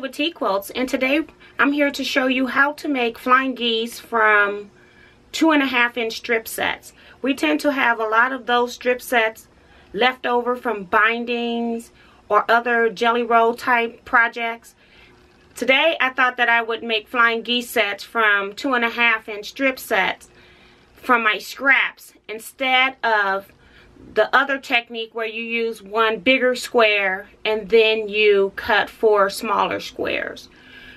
With TeaQuilts, and today I'm here to show you how to make flying geese from 2.5-inch strip sets. We tend to have a lot of those strip sets left over from bindings or other jelly roll type projects. Today I thought that I would make flying geese sets from 2.5-inch strip sets from my scraps instead of the other technique where you use one bigger square and then you cut 4 smaller squares.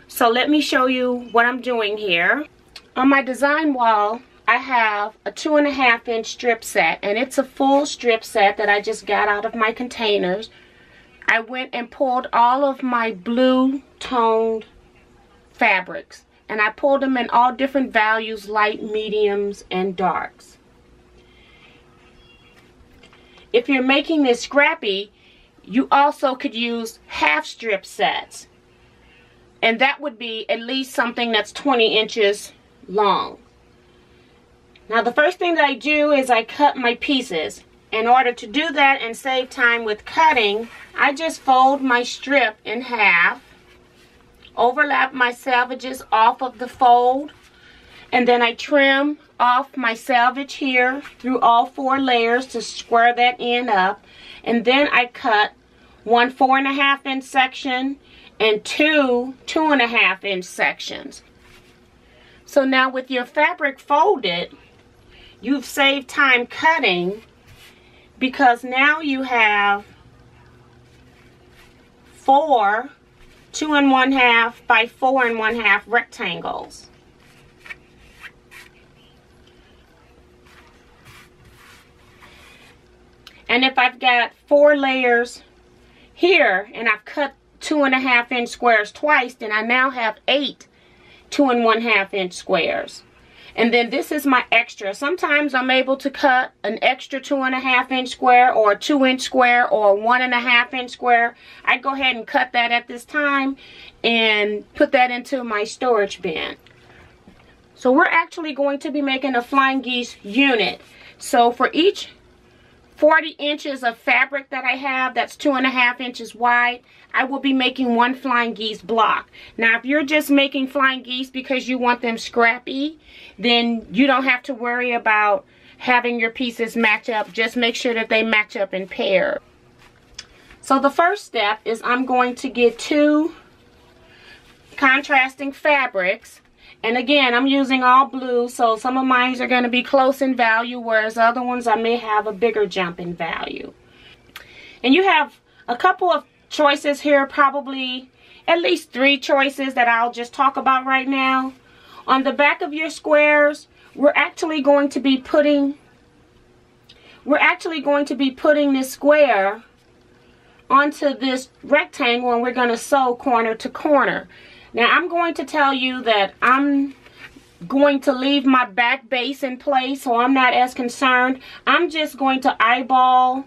So let me show you what I'm doing here. On my design wall, I have a 2.5-inch strip set, and it's a full strip set that I just got out of my containers. I went and pulled all of my blue toned fabrics, and I pulled them in all different values, light, mediums, and darks. If you're making this scrappy, you also could use half strip sets, and that would be at least something that's 20 inches long. Now the first thing that I do is I cut my pieces. In order to do that and save time with cutting, I just fold my strip in half, overlap my selvages off of the fold, and then I trim off my selvage here through all 4 layers to square that end up. And then I cut one 4.5-inch section and two 2.5-inch sections. So now with your fabric folded, you've saved time cutting, because now you have 4 2 1/2 by 4 1/2 rectangles. And if I've got 4 layers here and I've cut 2.5-inch squares twice, then I now have 8 2 1/2-inch squares. And then this is my extra. Sometimes I'm able to cut an extra 2.5-inch square or a 2-inch square or a 1.5-inch square. I go ahead and cut that at this time and put that into my storage bin. So we're actually going to be making a flying geese unit. So for each 40 inches of fabric that I have that's 2.5 inches wide, I will be making one flying geese block. Now if you're just making flying geese because you want them scrappy, then you don't have to worry about having your pieces match up. Just make sure that they match up in pairs. So the first step is I'm going to get 2 contrasting fabrics. And again, I'm using all blue, so some of mine are going to be close in value, whereas other ones I may have a bigger jump in value. And you have a couple of choices here, probably at least 3 choices that I'll just talk about right now. On the back of your squares, we're actually going to be putting this square onto this rectangle, and we're going to sew corner to corner. Now I'm going to tell you that I'm going to leave my back base in place, so I'm not as concerned. I'm just going to eyeball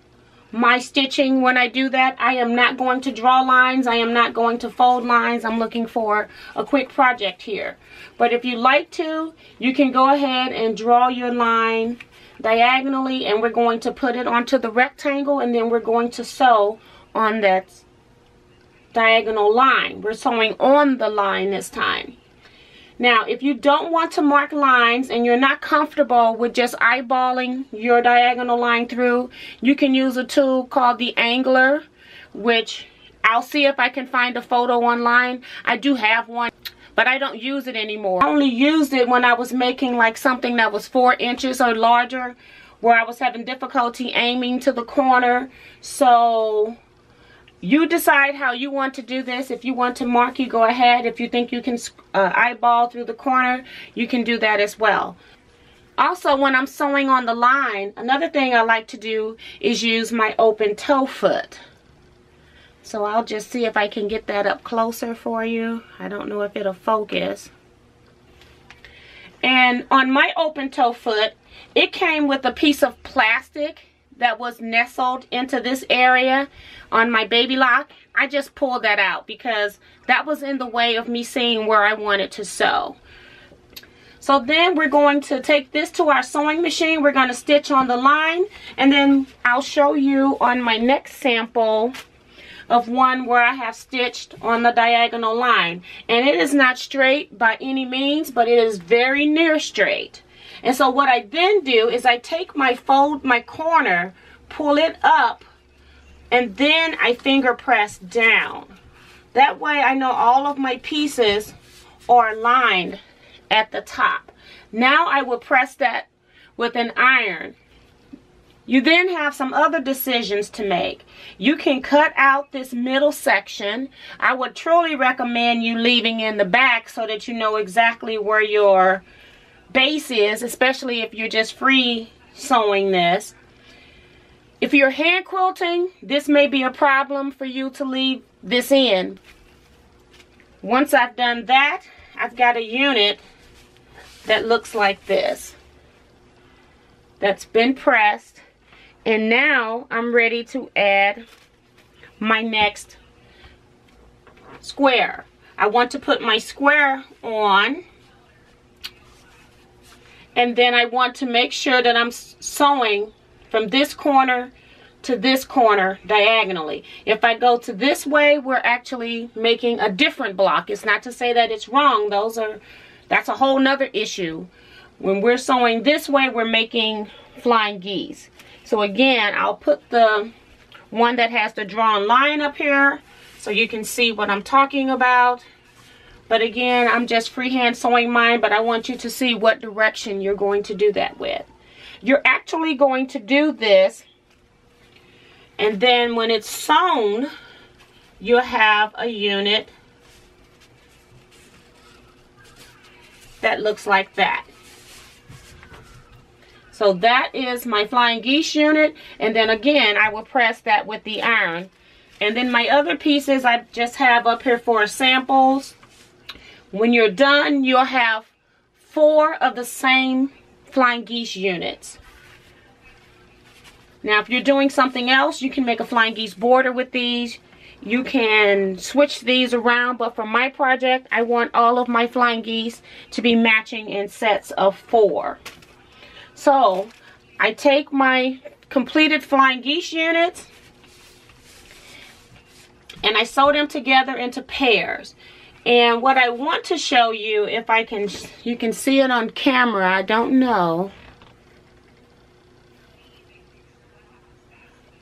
my stitching when I do that. I am not going to draw lines. I am not going to fold lines. I'm looking for a quick project here. But if you like to, you can go ahead and draw your line diagonally, and we're going to put it onto the rectangle, and then we're going to sew on that diagonal line. We're sewing on the line this time. Now if you don't want to mark lines and you're not comfortable with just eyeballing your diagonal line through, you can use a tool called the Angler, which I'll see if I can find a photo online. I do have one, but I don't use it anymore. I only used it when I was making like something that was 4 inches or larger, where I was having difficulty aiming to the corner. So you decide how you want to do this. If you want to mark, you go ahead. If you think you can eyeball through the corner, you can do that as well. Also, when I'm sewing on the line, another thing I like to do is use my open toe foot. So I'll just see if I can get that up closer for you. I don't know if it'll focus. And on my open toe foot, it came with a piece of plastic that was nestled into this area on my Baby Lock, I just pulled that out because that was in the way of me seeing where I wanted to sew. So then we're going to take this to our sewing machine. We're going to stitch on the line, and then I'll show you on my next sample of one where I have stitched on the diagonal line. And it is not straight by any means, but it is very near straight. And so what I then do is I take my fold, my corner, pull it up, and then I finger press down. That way I know all of my pieces are lined at the top. Now I will press that with an iron. You then have some other decisions to make. You can cut out this middle section. I would truly recommend you leaving in the back so that you know exactly where your base is, especially if you're just free sewing this. If you're hand quilting, this may be a problem for you to leave this in. Once I've done that, I've got a unit that looks like this, that's been pressed, and now I'm ready to add my next square. I want to put my square on, and then I want to make sure that I'm sewing from this corner to this corner diagonally. If I go to this way, we're actually making a different block. It's not to say that it's wrong. That's a whole nother issue. When we're sewing this way, we're making flying geese. So again, I'll put the one that has the drawn line up here so you can see what I'm talking about. But again, I'm just freehand sewing mine, but I want you to see what direction you're going to do that with. You're actually going to do this, and then when it's sewn, you'll have a unit that looks like that. So that is my flying geese unit. And then again, I will press that with the iron. And then my other pieces I just have up here for samples. When you're done, you'll have 4 of the same flying geese units. Now, if you're doing something else, you can make a flying geese border with these. You can switch these around, but for my project, I want all of my flying geese to be matching in sets of 4. So, I take my completed flying geese units, and I sew them together into pairs. And what I want to show you, if I can, you can see it on camera, I don't know,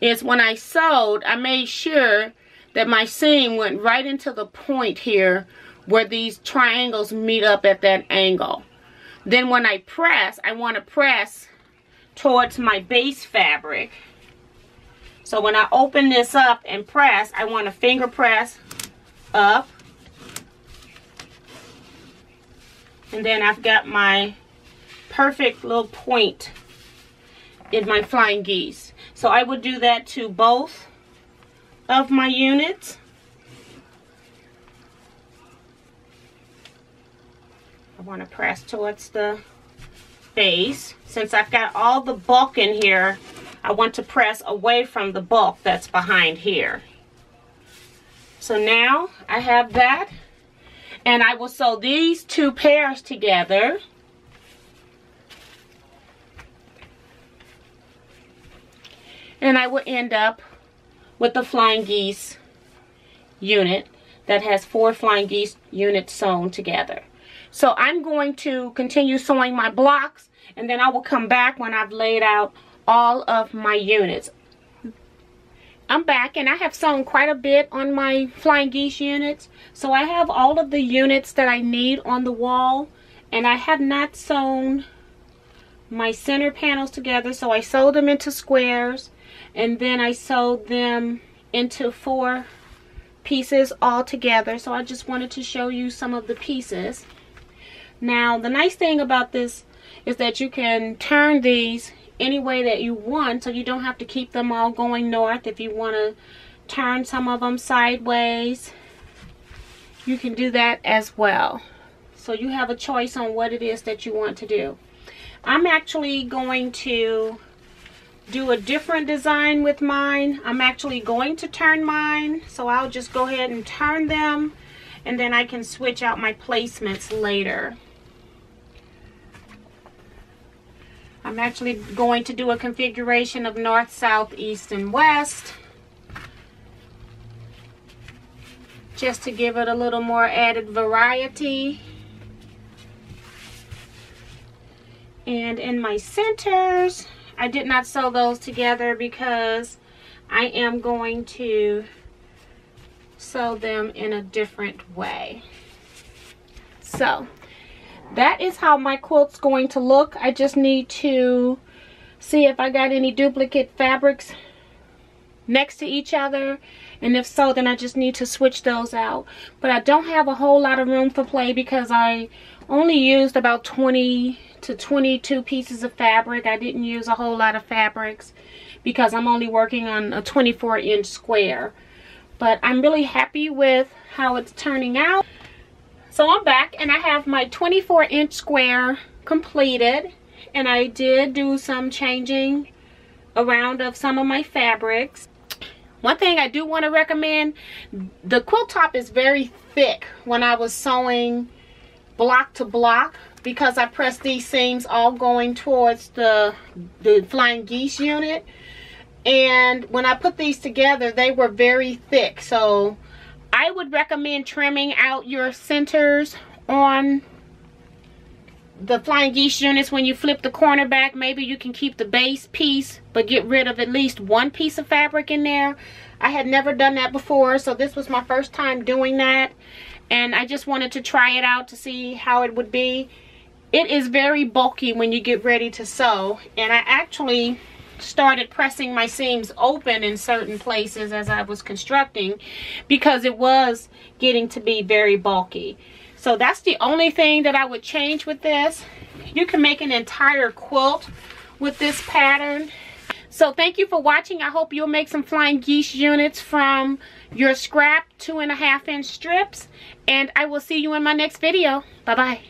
is when I sewed, I made sure that my seam went right into the point here where these triangles meet up at that angle. Then when I press, I want to press towards my base fabric. So when I open this up and press, I want to finger press up. And then I've got my perfect little point in my flying geese. So I would do that to both of my units. I want to press towards the base. Since I've got all the bulk in here, I want to press away from the bulk that's behind here. So now I have that, and I will sew these 2 pairs together. And I will end up with the flying geese unit that has 4 flying geese units sewn together. So I'm going to continue sewing my blocks, and then I will come back when I've laid out all of my units. I'm back, and I have sewn quite a bit on my flying geese units. So I have all of the units that I need on the wall, and I have not sewn my center panels together. So I sewed them into squares, and then I sewed them into 4 pieces all together. So I just wanted to show you some of the pieces. Now, the nice thing about this is that you can turn these any way that you want, so you don't have to keep them all going north. If you want to turn some of them sideways, you can do that as well. So you have a choice on what it is that you want to do. I'm actually going to do a different design with mine. I'm actually going to turn mine, so I'll just go ahead and turn them, and then I can switch out my placements later. I'm actually going to do a configuration of north, south, east, and west, just to give it a little more added variety. And in my centers, I did not sew those together because I am going to sew them in a different way. So that is how my quilt's going to look. I just need to see if I got any duplicate fabrics next to each other, and if so, then I just need to switch those out. But I don't have a whole lot of room for play because I only used about 20 to 22 pieces of fabric. I didn't use a whole lot of fabrics because I'm only working on a 24-inch square. But I'm really happy with how it's turning out. So I'm back and I have my 24-inch square completed, and I did do some changing around of some of my fabrics. One thing I do want to recommend, the quilt top is very thick when I was sewing block to block, because I pressed these seams all going towards the flying geese unit, and when I put these together they were very thick. So I would recommend trimming out your centers on the flying geese units. When you flip the corner back, maybe you can keep the base piece but get rid of at least one piece of fabric in there. I had never done that before, so this was my first time doing that, and I just wanted to try it out to see how it would be. It is very bulky when you get ready to sew, and I actually started pressing my seams open in certain places as I was constructing because it was getting to be very bulky. So that's the only thing that I would change with this. You can make an entire quilt with this pattern. So thank you for watching. I hope you'll make some flying geese units from your scrap 2.5-inch strips, and I will see you in my next video. Bye-bye.